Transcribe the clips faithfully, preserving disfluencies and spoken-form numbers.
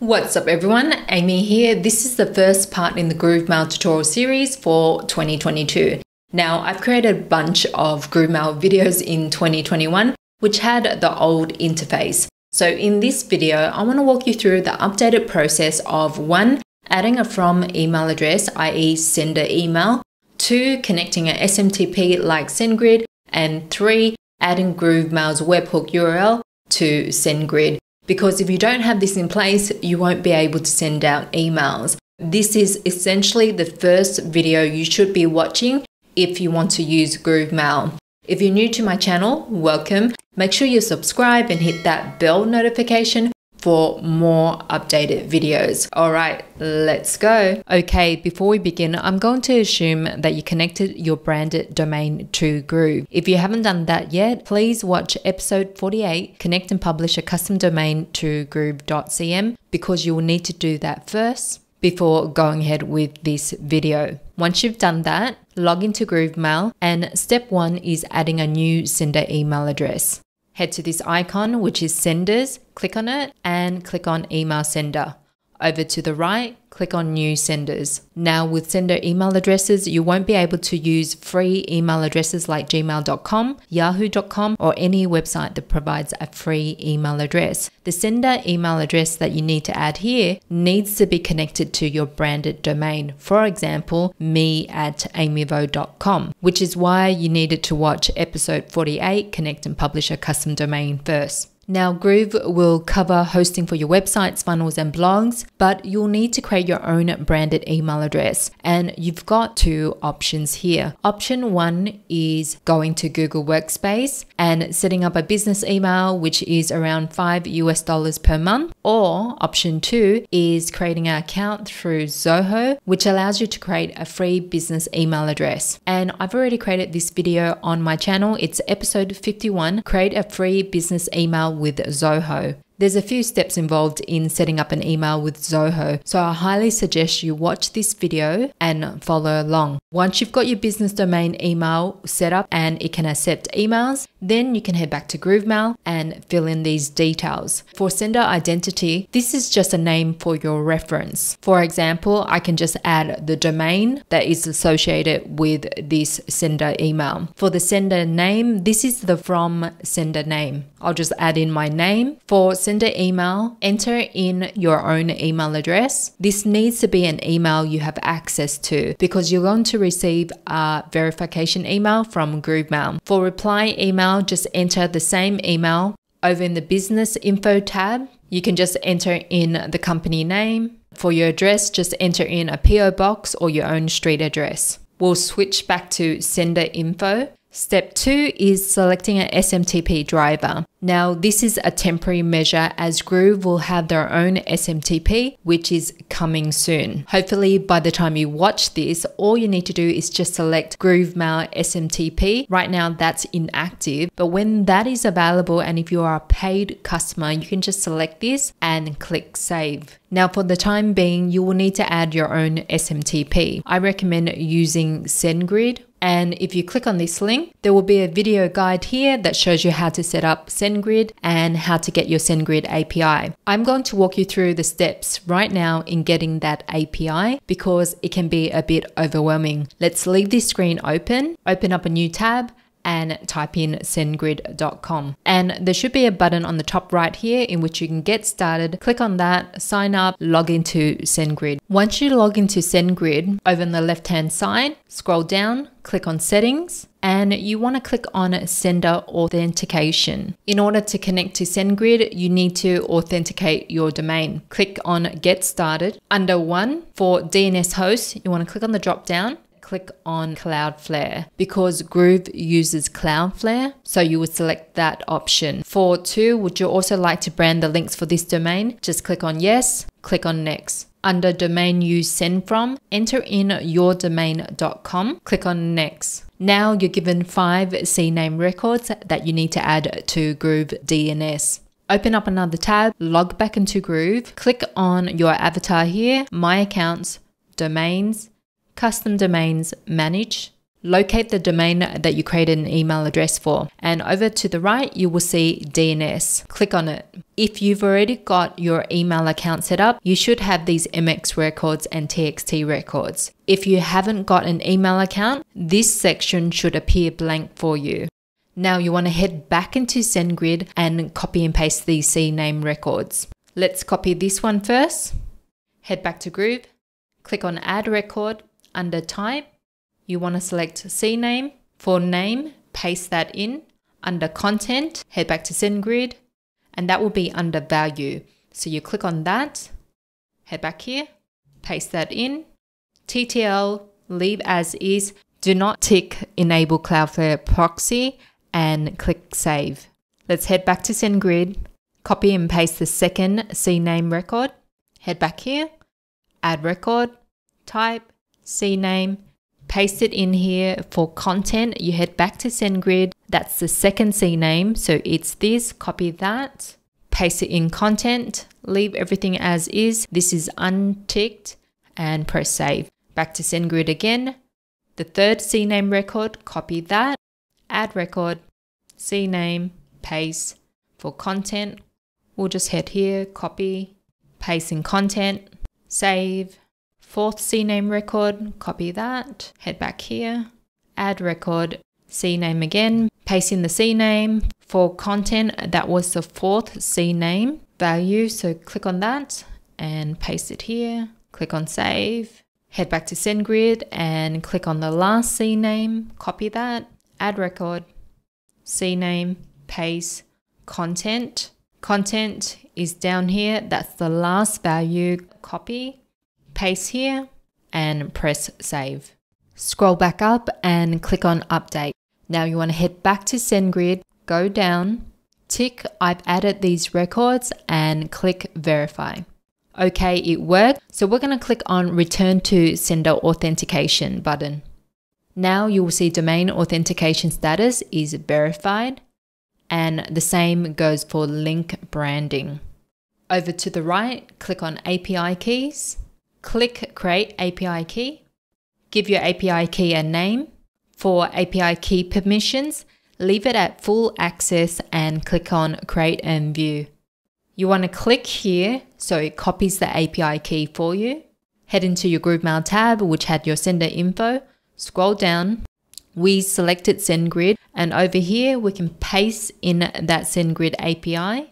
What's up everyone, Amy here. This is the first part in the GrooveMail tutorial series for twenty twenty-two. Now I've created a bunch of GrooveMail videos in twenty twenty-one, which had the old interface. So in this video, I want to walk you through the updated process of one, adding a from email address, that is sender email, two, connecting an S M T P like SendGrid, and three, adding GrooveMail's webhook U R L to SendGrid. Because if you don't have this in place, you won't be able to send out emails. This is essentially the first video you should be watching if you want to use GrooveMail. If you're new to my channel, welcome. Make sure you subscribe and hit that bell notification for more updated videos. All right, let's go. Okay, before we begin, I'm going to assume that you connected your branded domain to Groove. If you haven't done that yet, please watch episode forty-eight, connect and publish a custom domain to groove dot C M, because you will need to do that first before going ahead with this video. Once you've done that, log into GrooveMail, and step one is adding a new sender email address. Head to this icon, which is senders, click on it and click on email sender. Over to the right, click on new senders. Now with sender email addresses, you won't be able to use free email addresses like gmail dot com, yahoo dot com, or any website that provides a free email address. The sender email address that you need to add here needs to be connected to your branded domain. For example, me at amivo dot com, which is why you needed to watch episode forty-eight, connect and publish a custom domain first. Now Groove will cover hosting for your websites, funnels and blogs, but you'll need to create your own branded email address. And you've got two options here. Option one is going to Google Workspace and setting up a business email, which is around five U S dollars per month. Or option two is creating an account through Zoho, which allows you to create a free business email address. And I've already created this video on my channel. It's episode fifty-one, create a free business email with Zoho. There's a few steps involved in setting up an email with Zoho, so I highly suggest you watch this video and follow along. Once you've got your business domain email set up and it can accept emails, then you can head back to GrooveMail and fill in these details. For sender identity, this is just a name for your reference. For example, I can just add the domain that is associated with this sender email. For the sender name, this is the from sender name. I'll just add in my name. For sender email, enter in your own email address. This needs to be an email you have access to, because you're going to receive a verification email from GrooveMail. For reply email, just enter the same email. Over in the business info tab, you can just enter in the company name. For your address, just enter in a P O box or your own street address. We'll switch back to sender info. Step two is selecting an S M T P driver. Now this is a temporary measure, as Groove will have their own S M T P, which is coming soon. Hopefully by the time you watch this, all you need to do is just select GrooveMail S M T P. Right now that's inactive, but when that is available and if you are a paid customer, you can just select this and click save. Now for the time being, you will need to add your own S M T P. I recommend using SendGrid. And if you click on this link, there will be a video guide here that shows you how to set up SendGrid and how to get your SendGrid A P I. I'm going to walk you through the steps right now in getting that A P I, because it can be a bit overwhelming. Let's leave this screen open, open up a new tab, and type in sendgrid dot com. And there should be a button on the top right here in which you can get started. Click on that, sign up, log into SendGrid. Once you log into SendGrid, over on the left-hand side, scroll down, click on settings, and you want to click on sender authentication. In order to connect to SendGrid, you need to authenticate your domain. Click on get started. Under one, for D N S host, you want to click on the drop down, click on Cloudflare, because Groove uses Cloudflare, so you would select that option. For two, would you also like to brand the links for this domain? Just click on yes, click on next. Under domain you send from, enter in your domain dot com, click on next. Now you're given five C NAME records that you need to add to Groove D N S. Open up another tab, log back into Groove, click on your avatar here, my accounts, domains, custom domains, manage. Locate the domain that you created an email address for, and over to the right, you will see D N S. Click on it. If you've already got your email account set up, you should have these M X records and T X T records. If you haven't got an email account, this section should appear blank for you. Now you want to head back into SendGrid and copy and paste these C name records. Let's copy this one first. Head back to Groove, click on Add Record under Type. You want to select C name. For name, paste that in. Under Content, head back to SendGrid, and that will be under Value. So you click on that, head back here, paste that in. T T L, leave as is. Do not tick Enable Cloudflare Proxy, and click Save. Let's head back to SendGrid, copy and paste the second C name record, head back here, Add Record, Type, C name, paste it in here. For Content, you head back to SendGrid, that's the second C name, so it's this, copy that, paste it in Content, leave everything as is, this is unticked, and press Save. Back to SendGrid again, the third C name record, copy that, Add Record, C name, paste. For Content, we'll just head here, copy, paste in Content, Save. Fourth C name record, copy that, head back here, Add Record, C name again, paste in the C name. For Content, that was the fourth C name value, so click on that and paste it here, click on Save. Head back to SendGrid and click on the last C name, copy that, Add Record, C name, paste. Content. Content is down here, that's the last value, copy, paste here, and press Save. Scroll back up and click on Update. Now you want to head back to SendGrid, go down, tick I've added these records, and click Verify. Okay, it worked. So we're going to click on Return to Sender Authentication button. Now you will see domain authentication status is verified, and the same goes for link branding. Over to the right, click on A P I keys, click Create A P I key, give your A P I key a name. For A P I key permissions, leave it at full access and click on Create and View. You want to click here so it copies the A P I key for you. Head into your GrooveMail tab, which had your sender info. Scroll down, we selected SendGrid, and over here we can paste in that SendGrid A P I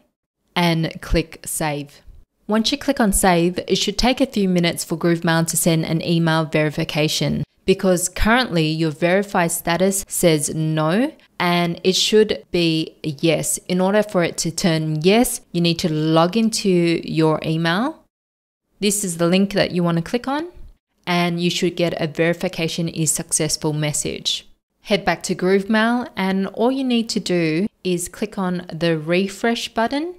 and click Save. Once you click on Save, it should take a few minutes for GrooveMail to send an email verification, because currently your verified status says no, and it should be yes. In order for it to turn yes, you need to log into your email. This is the link that you want to click on, and you should get a verification is successful message. Head back to GrooveMail, and all you need to do is click on the refresh button,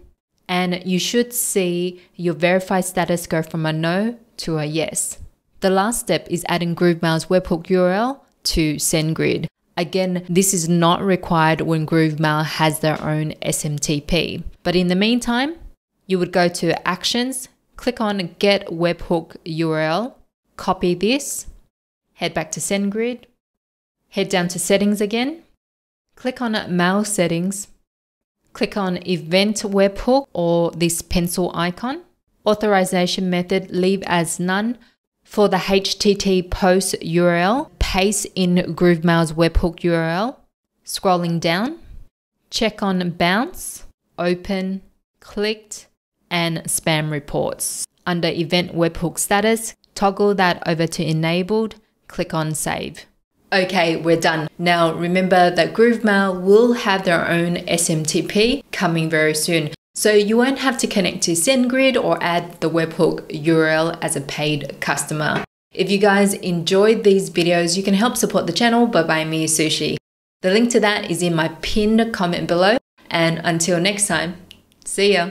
and you should see your verified status go from a no to a yes. The last step is adding GrooveMail's webhook U R L to SendGrid. Again, this is not required when GrooveMail has their own S M T P. But in the meantime, you would go to Actions, click on Get Webhook U R L, copy this, head back to SendGrid, head down to Settings again, click on Mail Settings, click on Event Webhook or this pencil icon, Authorization Method, leave as None. For the H T T P post U R L, paste in GrooveMail's webhook U R L, scrolling down, check on Bounce, Open, Clicked, and Spam Reports. Under Event Webhook Status, toggle that over to Enabled, click on Save. Okay, we're done. Now remember that GrooveMail will have their own S M T P coming very soon, so you won't have to connect to SendGrid or add the webhook U R L as a paid customer. If you guys enjoyed these videos, you can help support the channel by buying me a sushi. The link to that is in my pinned comment below, and until next time, see ya!